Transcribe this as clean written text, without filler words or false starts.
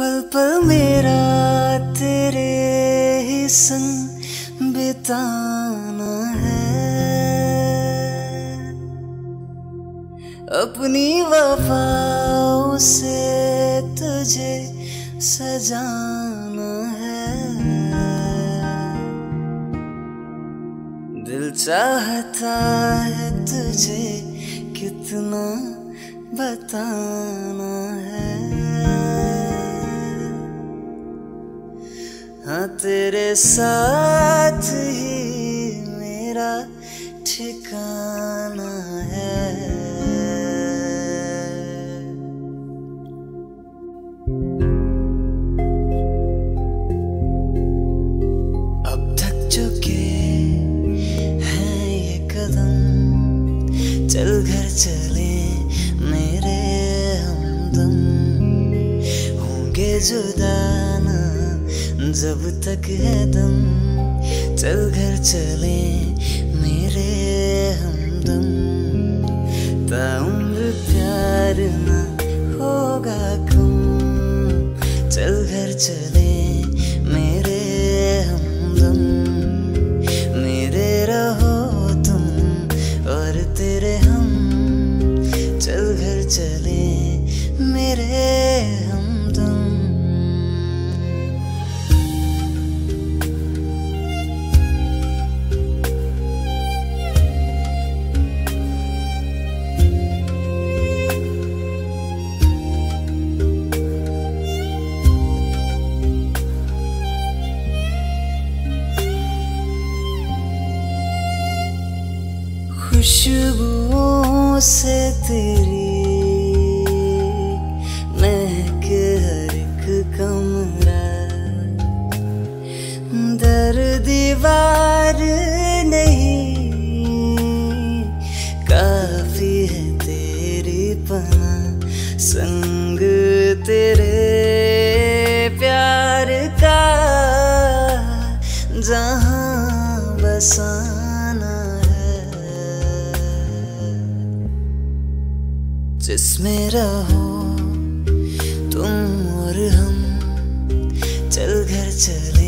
पल पल मेरा तेरे ही संग बिताना है, अपनी वफाओं से तुझे सजाना है। दिल चाहता है तुझे कितना बताना है। हाँ, तेरे साथ ही मेरा ठिकाना है। अब थक चुके हैं ये कदम, चल घर चले मेरे हमदम। होंगे जुदा ना जब तक है दम, चल घर चले मेरे हमदम। ताउम्र प्यार ना होगा कम, चल घर चले मेरे हमदम। मेरे रहो तुम और तेरे हम, चल घर चले मेरे हमदम। खुशबुओं से तेरी महके हर एक कमरा, दर दीवार नहीं काफी है तेरी पनाह। संग तेरे प्यार का जहां बसा जिसमें रहो तुम और हम, चल घर चले